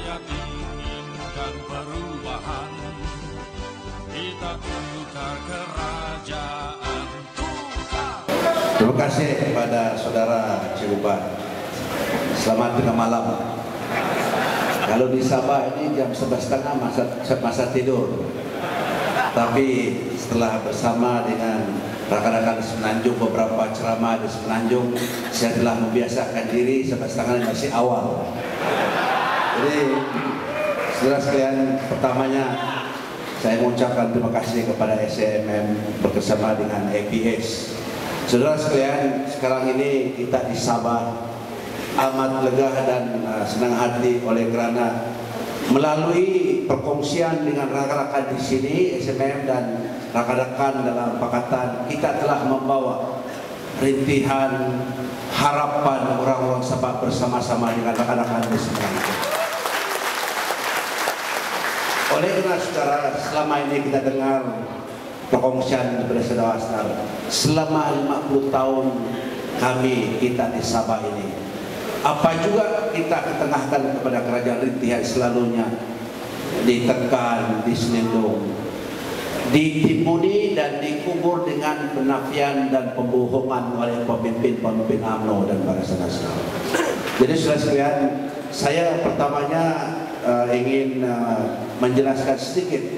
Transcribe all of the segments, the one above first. rakyat inginkan perubahan, kita tukar kerajaan tukar. Terima kasih kepada saudara Cipuan. Selamat tengah malam. Kalau di Sabah ini jam 11.30 masa tidur. Tapi setelah bersama dengan rakan-rakan Semenanjung, beberapa ceramah di Semenanjung, saya telah membiasakan diri 11.30 masih awal. Jadi, saudara sekalian, pertamanya saya mengucapkan terima kasih kepada SMM bersama dengan APS. Saudara sekalian, sekarang ini kita di Sabah amat lega dan senang hati oleh kerana melalui perkongsian dengan rakan-rakan di sini SMM dan rakan-rakan dalam pakatan, kita telah membawa rintihan harapan orang-orang Sabah bersama-sama dengan rakan-rakan di sini. Oleh karena saudara, selama ini kita dengar perkongsian daripada Sadawastal, selama 50 tahun kita di Sabah ini, apa juga kita ketengahkan kepada kerajaan Ritih yang selalunya ditekan, diselindung, ditimuni dan dikubur dengan penafian dan pembohongan oleh pemimpin-pemimpin UMNO dan Barisan Nasional. Jadi saudara sekalian, saya pertamanya ingin menjelaskan sedikit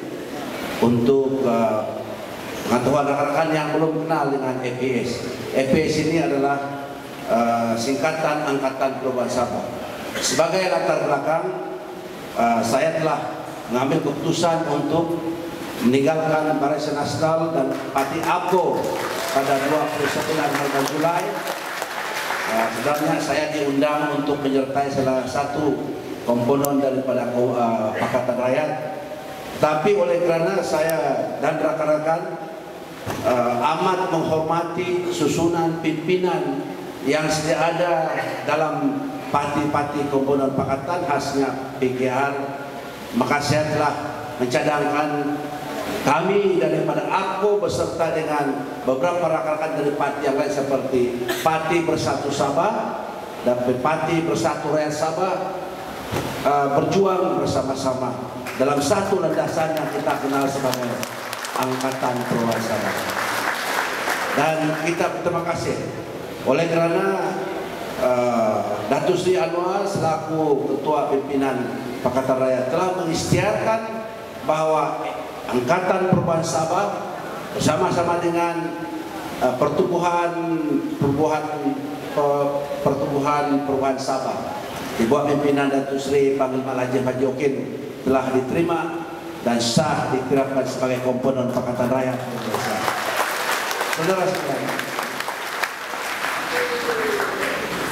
untuk pengetahuan rakan-rakan yang belum kenal dengan APS. APS ini adalah singkatan Angkatan Perubahan Sabah. Sebagai latar belakang, saya telah mengambil keputusan untuk meninggalkan Barisan Nasional dan Parti ABDO pada 29 Julai. Sebenarnya saya diundang untuk menyertai salah satu komponen daripada Pakatan Rakyat, tapi oleh kerana saya dan rakan-rakan amat menghormati susunan pimpinan yang sudah ada dalam parti-parti komponen pakatan khasnya PKR, maka saya telah mencadangkan kami daripada aku beserta dengan beberapa rakan-rakan dari parti yang lain seperti Parti Bersatu Sabah dan Parti Bersatu Raya Sabah berjuang bersama-sama dalam satu landasan yang kita kenal sebagai Angkatan Perubahan Sabah. Dan kita berterima kasih oleh kerana Datuk Sri Anwar selaku Ketua Pimpinan Pakatan Rakyat telah mengisytiharkan bahawa Angkatan Perubahan Sabah bersama-sama dengan Pertubuhan Perubahan Sabah di bawah pimpinan Datuk Sri Panglima Lajib Haji Okin telah diterima dan sah ditetapkan sebagai komponen Pakatan Rakyat. Saudara sekalian,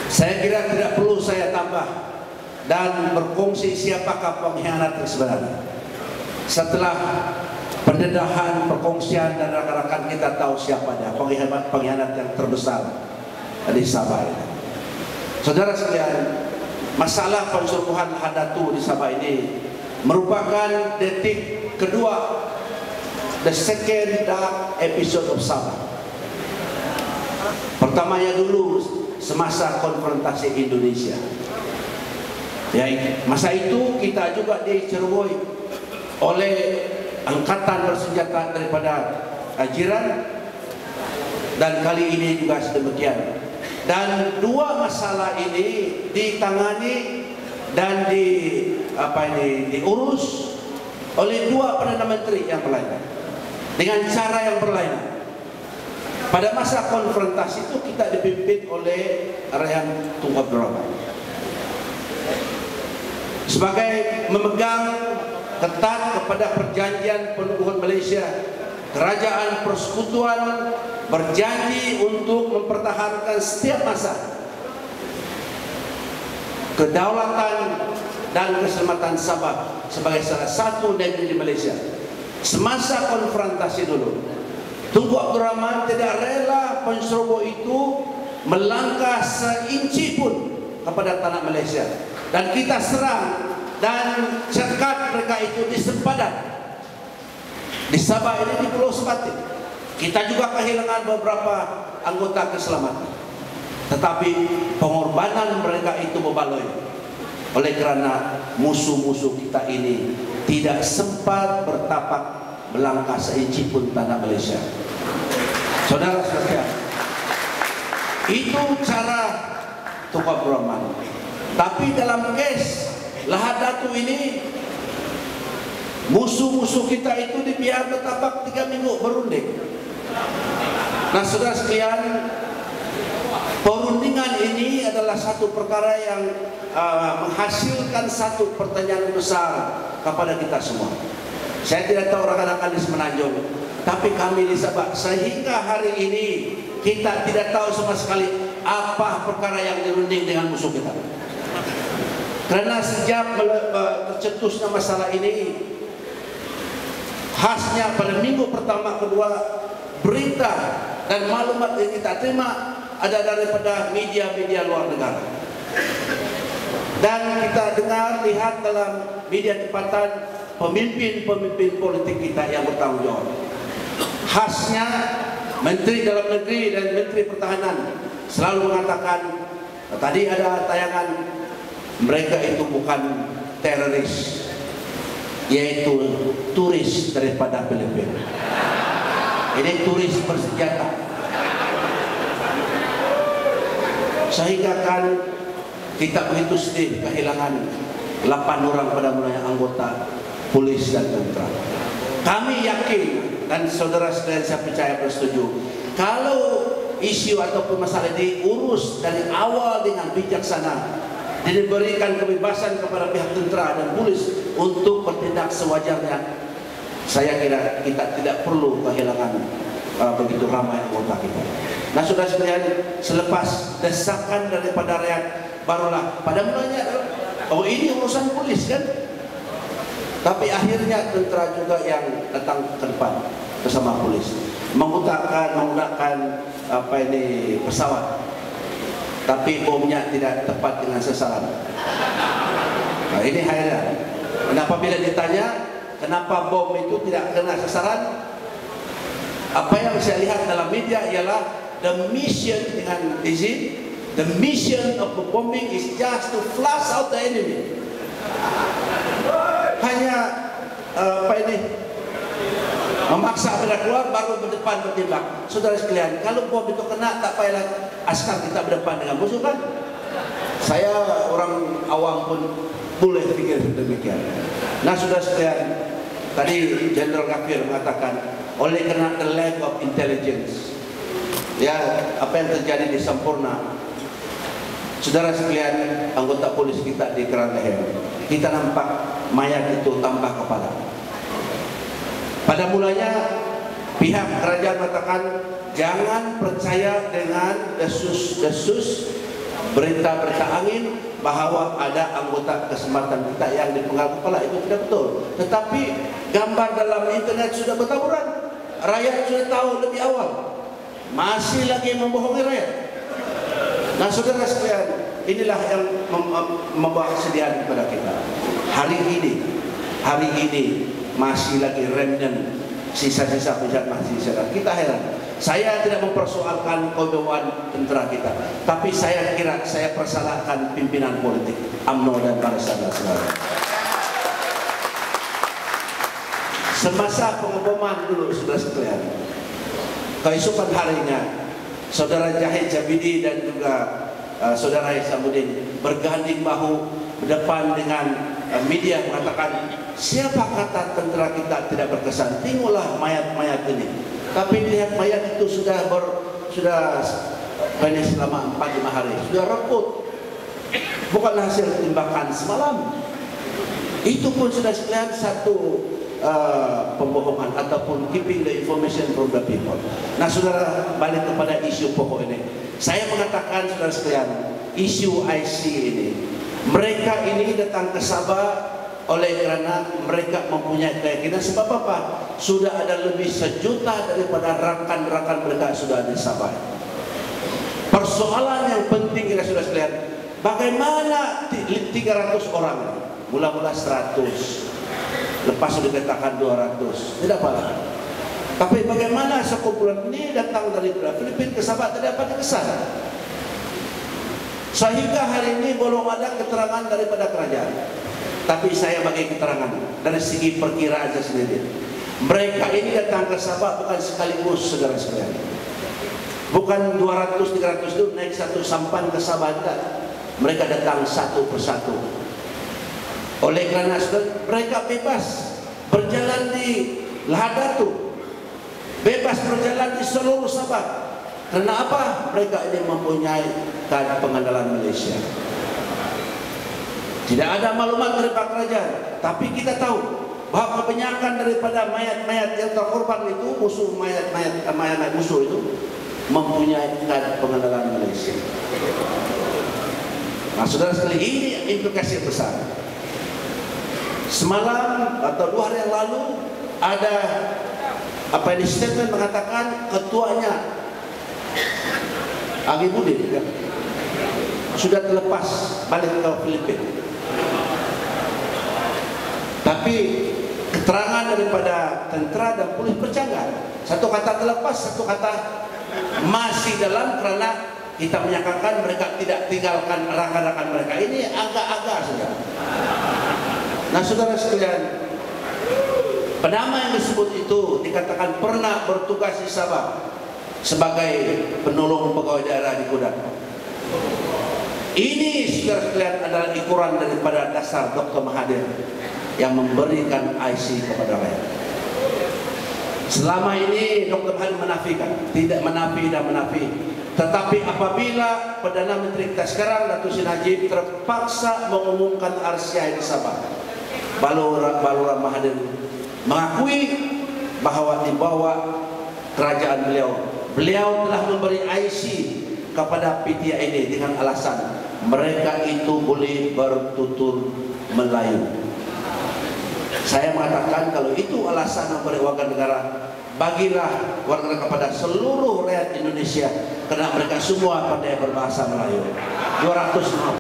saya kira tidak perlu saya tambah dan berkongsi siapakah pengkhianat sebenarnya. Setelah pendedahan, perkongsian dan rakan-rakan, kita tahu siapa dia pengkhianat yang terbesar di Sabah ini. Saudara sekalian, masalah persetubuhan Hadatu di Sabah ini merupakan detik kedua, the second dark episode of Sabah. Pertamanya dulu semasa konfrontasi Indonesia, ya, masa itu kita juga diceroboi oleh angkatan bersenjata daripada jiran, dan kali ini juga sedemikian. Dan dua masalah ini ditangani dan diurus oleh dua perdana menteri yang berlainan dengan cara yang berlainan. Pada masa konfrontasi itu kita dipimpin oleh Rehan Tunku Abdul Rahman sebagai memegang ketat kepada perjanjian pendukungan Malaysia. Kerajaan Persekutuan berjanji untuk mempertahankan setiap masa kedaulatan dan keselamatan Sabah sebagai salah satu negeri di Malaysia. Semasa konfrontasi dulu, Tunku Abdul Rahman tidak rela penceroboh itu melangkah seinci pun kepada tanah Malaysia, dan kita serang dan cekat mereka itu di sempadan. Di Sabah ini, di Pulau Sebatik, kita juga kehilangan beberapa anggota keselamatan, tetapi pengorbanan mereka itu membaloi. Oleh kerana musuh-musuh kita ini tidak sempat bertapak melangkah seinci pun tanah Malaysia. Saudara-saudara, itu cara Tunku Abdul Rahman. Tapi dalam kes Lahad Datu ini, musuh-musuh kita itu dibiar bertapak 3 minggu berunding. Nah, saudara sekalian, perundingan ini adalah satu perkara yang menghasilkan satu pertanyaan besar kepada kita semua. Saya tidak tahu rakan-rakan di Semenanjung, tapi kami di Sabah sehingga hari ini kita tidak tahu sama sekali apa perkara yang dirunding dengan musuh kita. Karena sejak tercetusnya masalah ini, khasnya pada minggu pertama kedua, berita dan maklumat yang kita terima ada daripada media-media luar negara. Dan kita dengar, lihat dalam media tempatan pemimpin-pemimpin politik kita yang bertanggung jawab. Khasnya Menteri Dalam Negeri dan Menteri Pertahanan selalu mengatakan, tadi ada tayangan, mereka itu bukan teroris, yaitu turis daripada Filipina. Ini turis bersenjata. Sehingga kan kita begitu sedih kehilangan 8 orang pada mulanya anggota polis dan tentera. Kami yakin dan saudara sekalian saya percaya bersetuju, kalau isu ataupun masalah diurus dari awal dengan bijaksana, diberikan kebebasan kepada pihak tentera dan polis untuk bertindak sewajarnya, saya kira kita tidak perlu kehilangan begitu ramai anggota kita. Nah, sudah sekalian, selepas desakan daripada rakyat, barulah pada mulanya, oh ini urusan polis kan? Tapi akhirnya tentera juga yang datang ke depan bersama polis, menggunakan apa ini pesawat, tapi bomnya tidak tepat dengan sasaran. Nah, ini hairan. Kenapa bila ditanya kenapa bom itu tidak kena sasaran? Apa yang saya lihat dalam media ialah the mission dengan izin, the mission of the bombing is just to flush out the enemy. Hanya apa ini? Memaksa benda keluar baru berdepan bertembak. Saudara sekalian, kalau bom itu kena tak payahlah askar kita berdepan dengan musuh kan? Saya orang awam pun boleh pikir demikian. Nah, saudara sekalian, tadi General Gaffir mengatakan oleh kerana the lack of intelligence, ya, apa yang terjadi di Sampurna, saudara sekalian, anggota polis kita di Kerang Leher, kita nampak mayat itu tambah kepala. Pada mulanya pihak kerajaan mengatakan jangan percaya dengan desus-desus berita-berita angin bahawa ada anggota keselamatan kita yang dipenggal kepala, itu tidak betul. Tetapi gambar dalam internet sudah bertaburan, rakyat sudah tahu lebih awal, masih lagi membohongi rakyat. Nah, saudara sekalian, inilah yang membawa kesedihan kepada kita. Hari ini masih lagi remnant, sisa-sisa pejat masih ada. Kita heran. Saya tidak mempersoalkan kedudukan tentera kita, tapi saya kira saya persalahkan pimpinan politik UMNO dan Barisan Nasional. Semasa pengeboman dulu, saudara sekalian, keesokan harinya, saudara Jahid Jabidi dan juga saudara Isamuddin berganding bahu berdepan dengan media mengatakan, siapa kata tentera kita tidak berkesan? Tengoklah mayat-mayat ini. Tapi lihat mayat itu sudah banyak selama 4-5 hari, sudah reput, bukan hasil tembakan semalam. Itu pun sudah sekalian satu pembohongan ataupun keeping the information from the people. Nah, saudara, balik kepada isu pokok ini. Saya mengatakan saudara sekalian, isu IC ini, mereka ini datang ke Sabah oleh kerana mereka mempunyai keyakinan, sebab apa? Sudah ada lebih 1 juta daripada rakan-rakan mereka sudah di Sabah. Persoalan yang penting kita sudah sekalian, bagaimana 300 orang, mula-mula 100, lepas sudah dikatakan 200, tidak apa-apa. Tapi bagaimana sekumpulan ini datang dari Filipina ke Sabah tidak dapat dikesan? Sehingga hari ini belum ada keterangan daripada kerajaan. Tapi saya bagi keterangan dari segi perkiraan saya sendiri. Mereka ini datang ke Sabah bukan sekaligus, saudara-saudara. Bukan 200-300 itu naik satu sampan ke Sabah, enggak. Mereka datang satu persatu. Oleh kerana mereka bebas berjalan di Lahad Datu, bebas berjalan di seluruh Sabah. Karena apa? Mereka ini mempunyai kad pengenalan Malaysia. Tidak ada maklumat dari Pak Kerajaan, tapi kita tahu bahwa kebanyakan daripada mayat-mayat yang terkorban itu, musuh mayat-mayat musuh itu mempunyai kad pengenalan Malaysia. Nah, saudara sekali, ini implikasi besar. Semalam atau 2 hari yang lalu ada statement mengatakan ketuanya Agbimuddin Kiram sudah terlepas balik ke Filipina. Tapi keterangan daripada tentera dan polis bercanggah. Satu kata terlepas, satu kata masih dalam, kerana kita menyangkakan mereka tidak tinggalkan rakan-rakan mereka. Ini agak-agak sudah. Nah, saudara sekalian, penama yang disebut itu dikatakan pernah bertugas di Sabah sebagai penolong pegawai daerah di Kudat. Ini secara sekalian adalah ukuran daripada dasar Dr. Mahathir yang memberikan IC kepada rakyat. Selama ini Dr. Mahathir menafikan, tidak menafi dan menafi. Tetapi apabila Perdana Menteri kita sekarang Datuk Sri Najib terpaksa mengumumkan RCI di Sabah, Balura Mahathir mengakui bahawa di bawah kerajaan beliau telah memberi IC kepada PTI ini dengan alasan mereka itu boleh bertutur Melayu. Saya mengatakan kalau itu alasan memberi warga negara, bagilah warga negara kepada seluruh rakyat Indonesia, kerana mereka semua pandai berbahasa Melayu. 250